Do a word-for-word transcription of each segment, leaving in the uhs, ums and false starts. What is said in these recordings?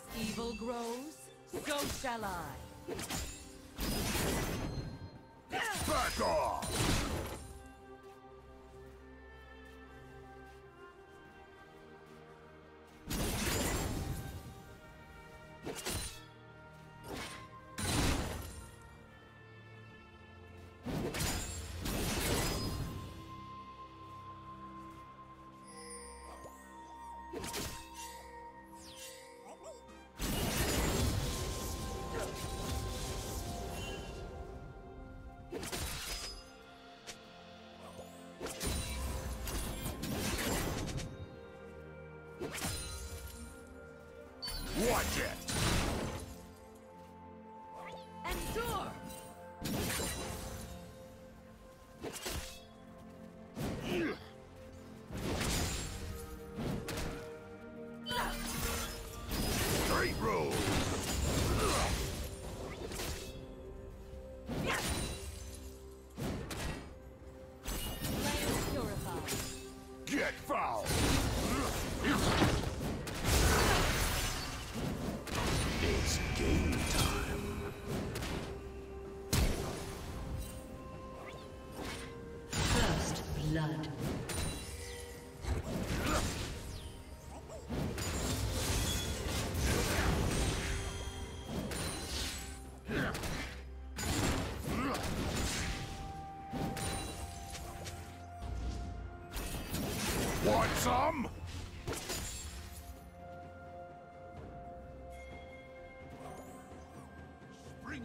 As evil grows, so shall I. Back off! Watch it! Endure! Straight road! Land purified! Get foul! It's game time. First blood. Want some? Watch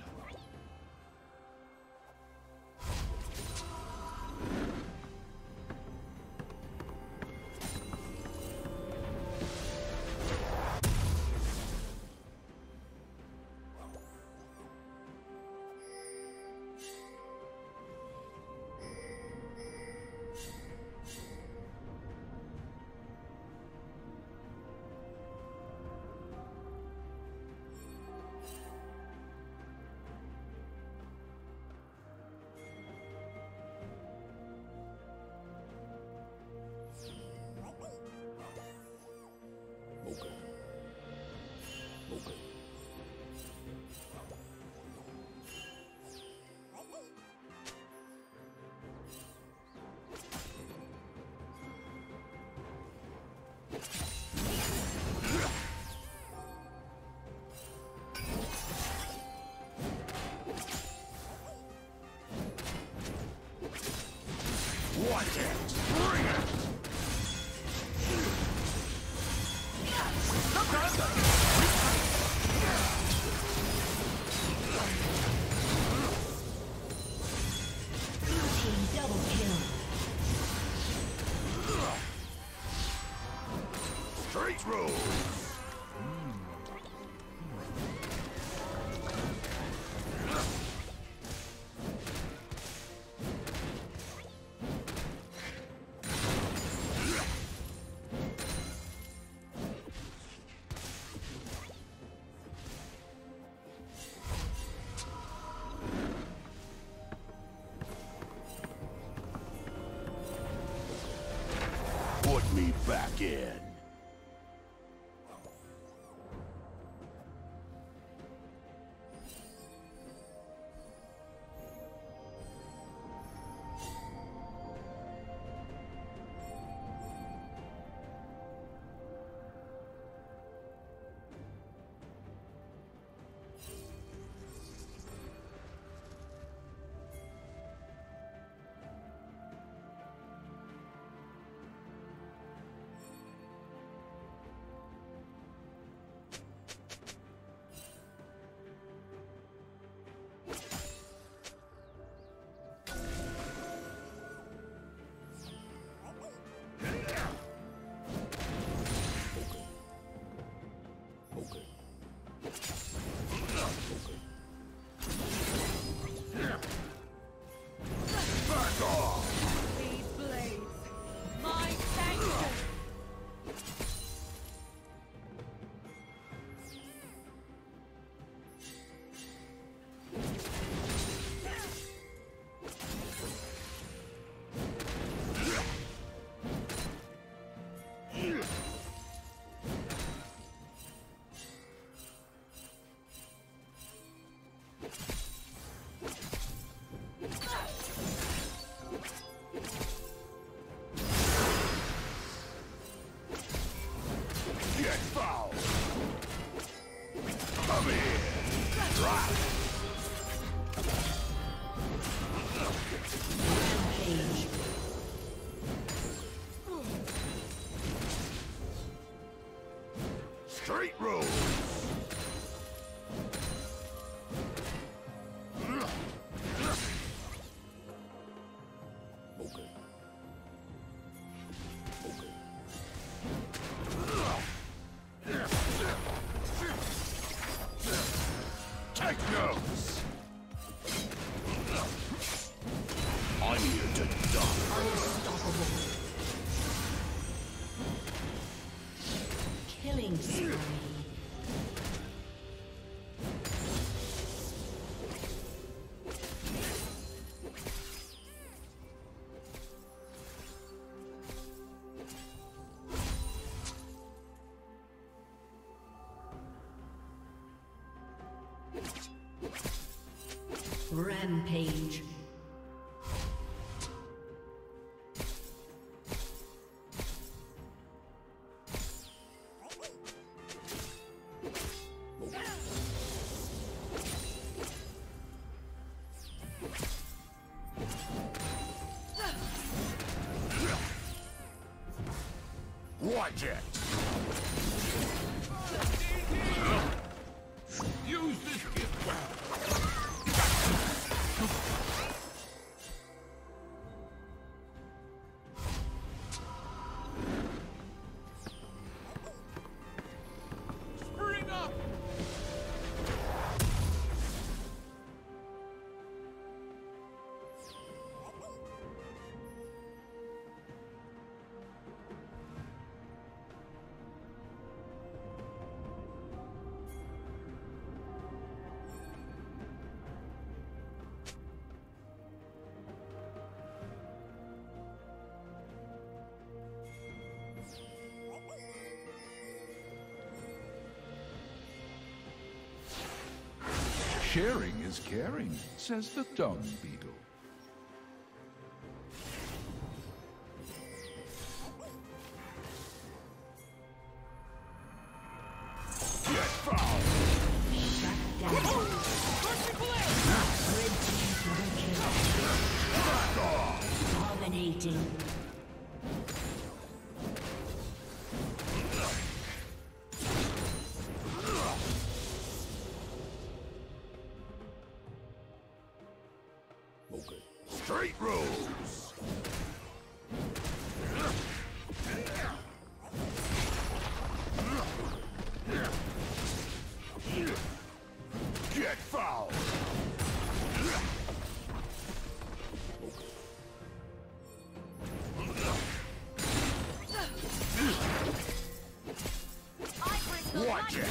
it! Bring it! Blue team double kill. Straight roll. Put me back in. Rampage. Watch it. Use this gift well. Sharing is caring, says the dung beetle. Straight rules. Get foul. Watch it.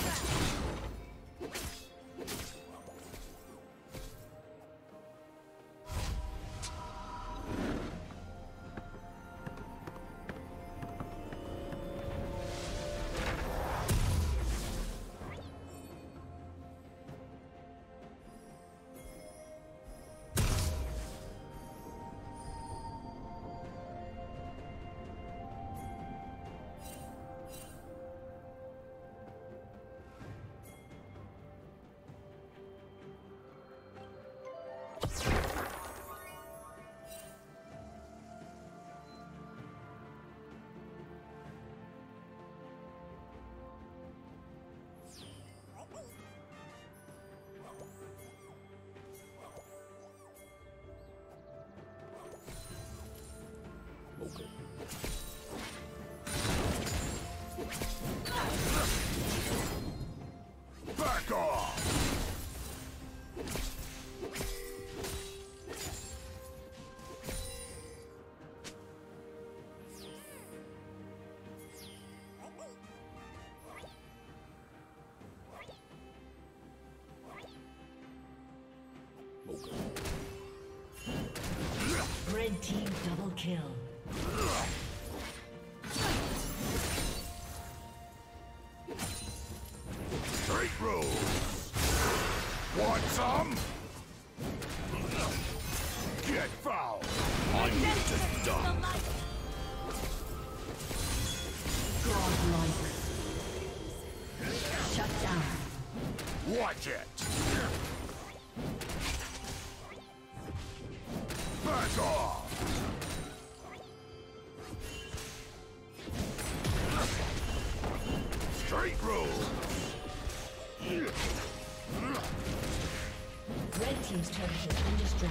Okay. Back off! Okay. Red team double kill. Straight rules. Want some? Get foul. I need to dump. Godlike. Shut down. Watch it. Back off. Straight roll. Red team's turret has been destroyed.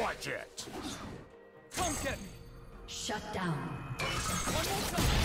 Watch it! Come get me! Shut down. One more time.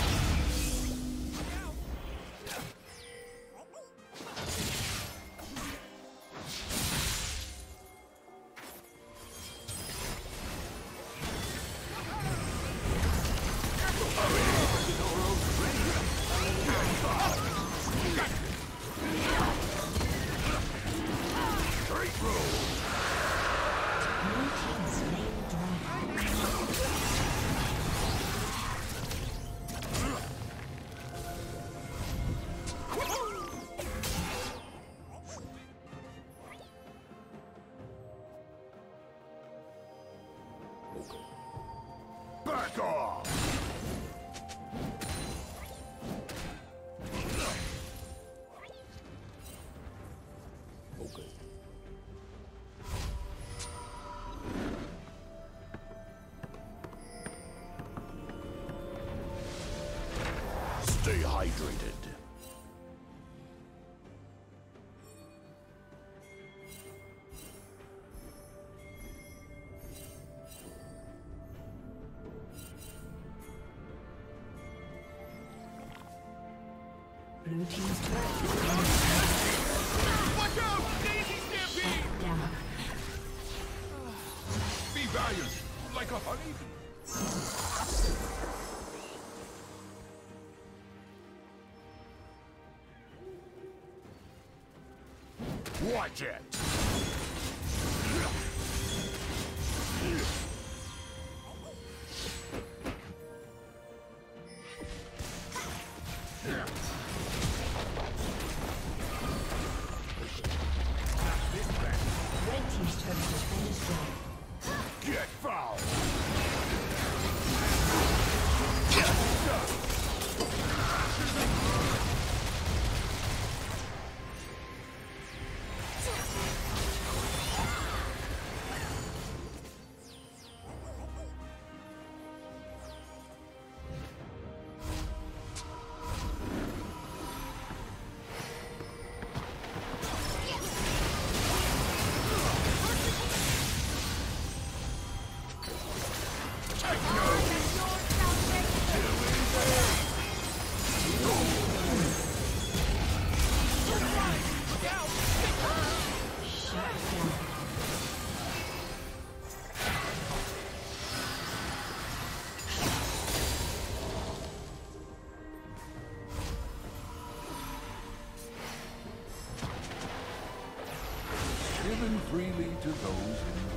Back off! Blue team's turret is down. Watch out! Daisy Stampede! Down. Be valiant, like a honey. Watch it! Given freely to those in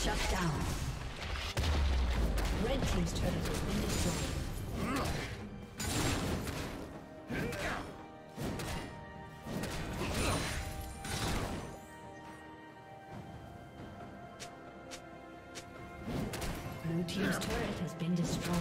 Shut down. Red team's turret has been destroyed. Blue team's turret has been destroyed.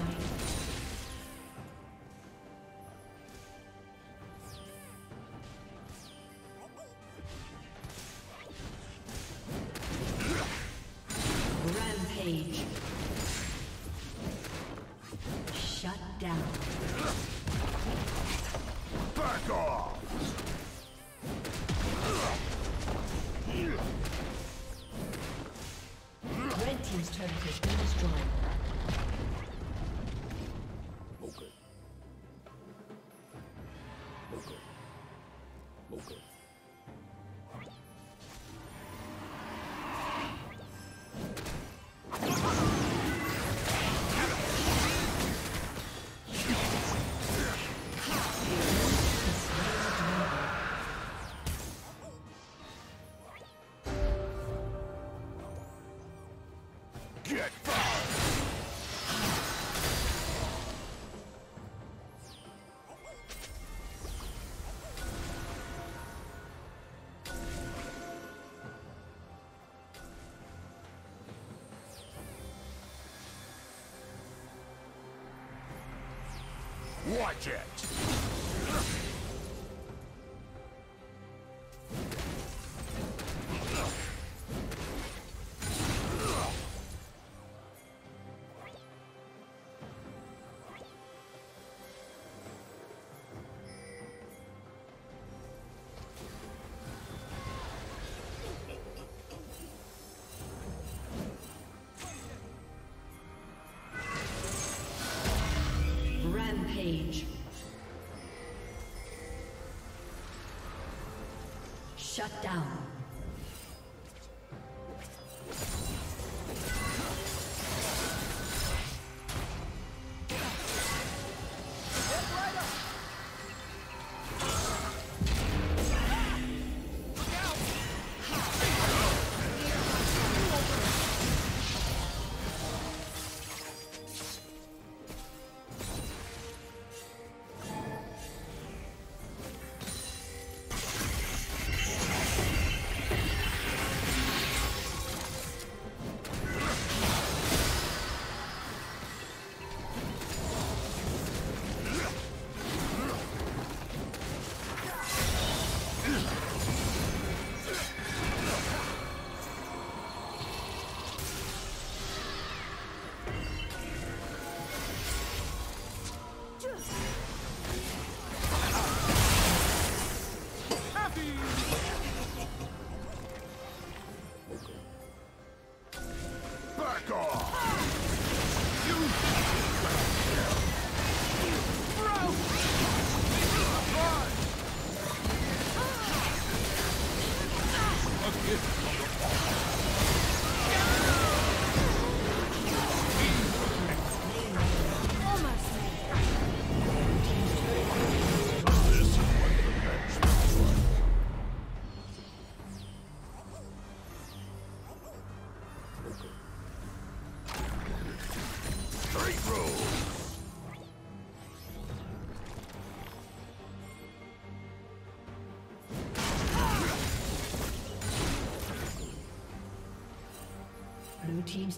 Watch it! Shut down. Team's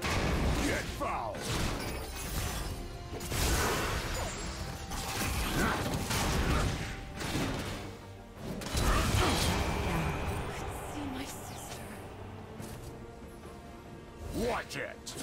Get fouled! See my sister. Watch it!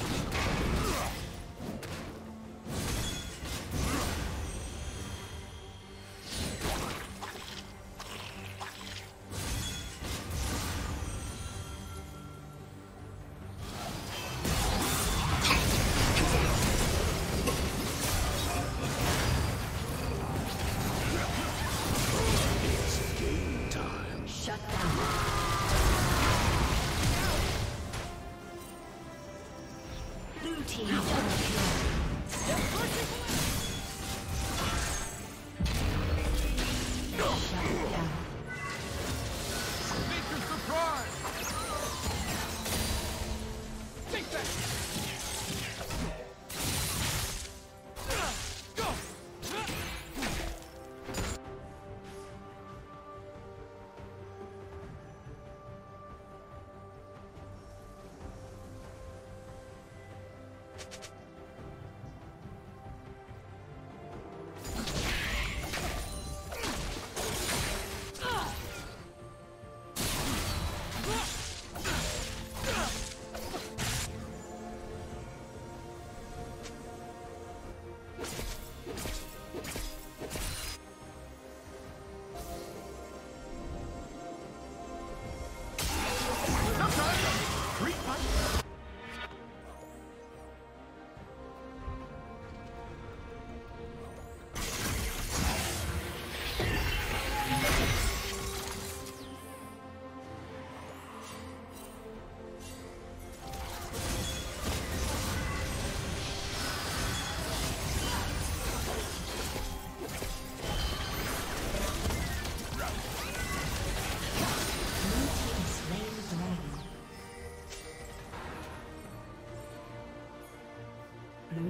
Blue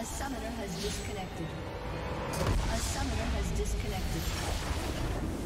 A summoner has disconnected. A summoner has disconnected.